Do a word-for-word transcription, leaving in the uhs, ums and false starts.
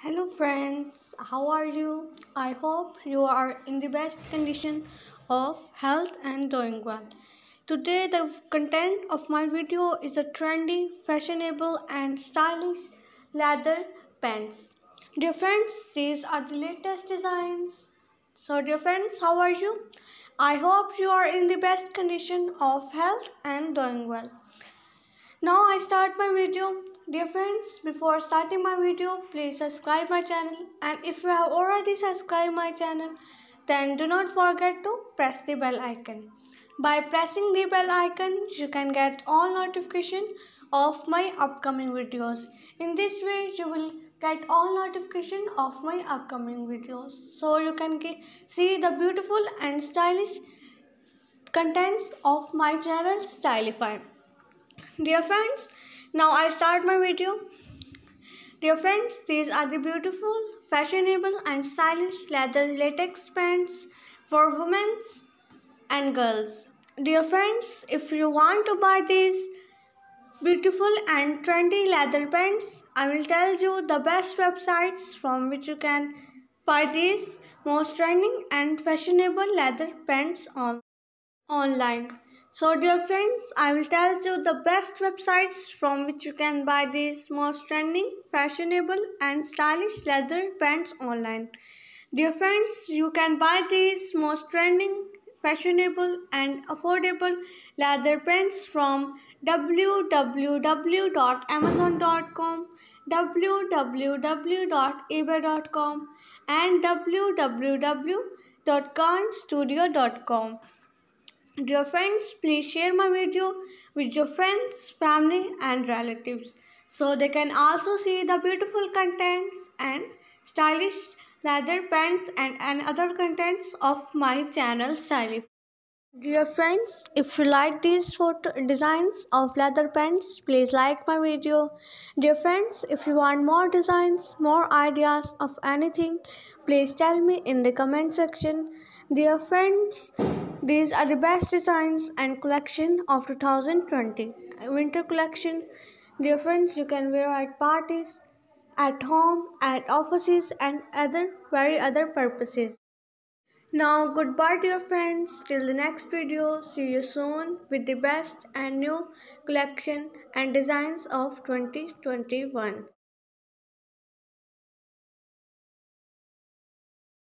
Hello friends, how are you? I hope you are in the best condition of health and doing well. Today the content of my video is a trendy, fashionable and stylish leather pants. Dear friends, these are the latest designs. So dear friends, how are you? I hope you are in the best condition of health and doing well. Now I start my video. Dear friends, before starting my video, please subscribe my channel, and if you have already subscribed my channel, then do not forget to press the bell icon. By pressing the bell icon, you can get all notification of my upcoming videos. In this way, you will get all notification of my upcoming videos. So you can see the beautiful and stylish contents of my channel Styleify. Dear friends, now I start my video. Dear friends, these are the beautiful, fashionable and stylish leather latex pants for women and girls. Dear friends, if you want to buy these beautiful and trendy leather pants, I will tell you the best websites from which you can buy these most trending and fashionable leather pants on online. So dear friends, I will tell you the best websites from which you can buy these most trending, fashionable and stylish leather pants online. Dear friends, you can buy these most trending, fashionable and affordable leather pants from w w w dot amazon dot com, w w w dot ebay dot com and w w w dot khan studio dot com. Dear friends, please share my video with your friends, family and relatives so they can also see the beautiful contents and stylish leather pants and, and other contents of my channel Styleify. Dear friends, if you like these photo designs of leather pants, please like my video. Dear friends, if you want more designs, more ideas of anything, please tell me in the comment section. Dear friends, these are the best designs and collection of two thousand twenty winter collection. Dear friends, you can wear at parties, at home, at offices and other very other purposes. Now goodbye dear friends, till the next video. See you soon with the best and new collection and designs of twenty twenty-one.